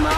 Come on.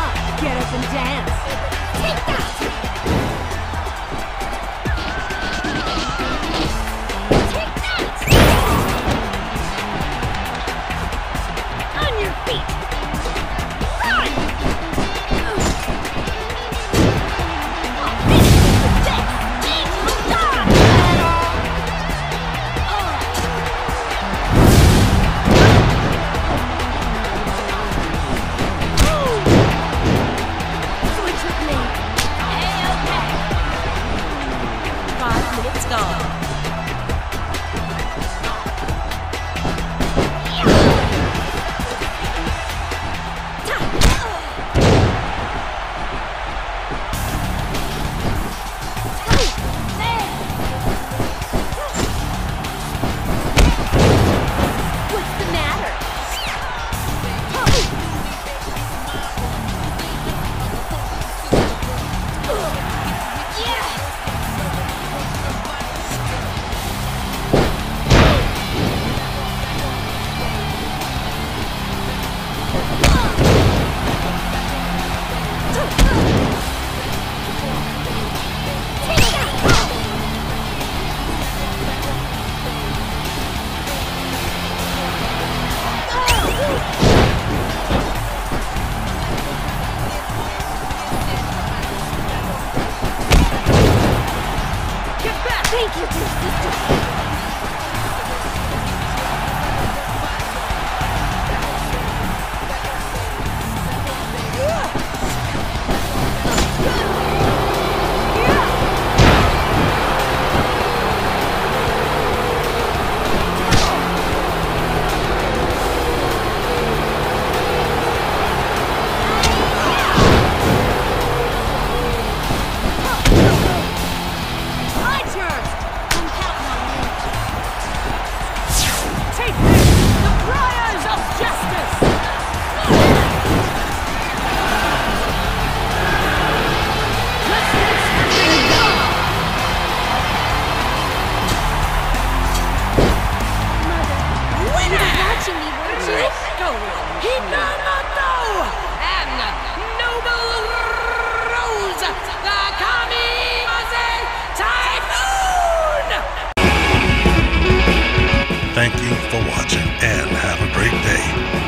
Thank you for watching and have a great day.